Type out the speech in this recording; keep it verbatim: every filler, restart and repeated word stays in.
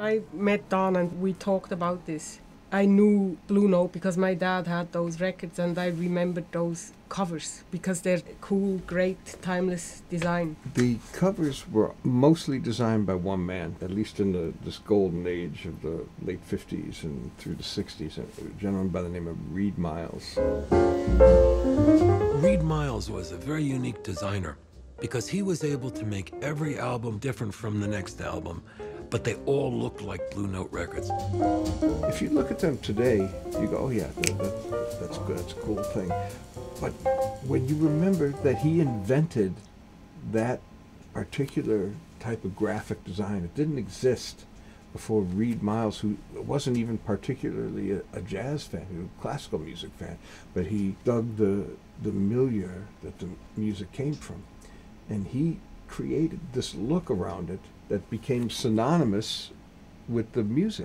I met Don and we talked about this. I knew Blue Note because my dad had those records and I remembered those covers because they're cool, great, timeless design. The covers were mostly designed by one man, at least in the, this golden age of the late fifties and through the sixties, a gentleman by the name of Reid Miles. Reid Miles was a very unique designer because he was able to make every album different from the next album, but they all looked like Blue Note Records. If you look at them today, you go, oh yeah, that, that, that's good, that's a cool thing. But when you remember that he invented that particular type of graphic design, it didn't exist before Reid Miles, who wasn't even particularly a, a jazz fan, he was a classical music fan, but he dug the, the milieu that the music came from. And he created this look around it that became synonymous with the music.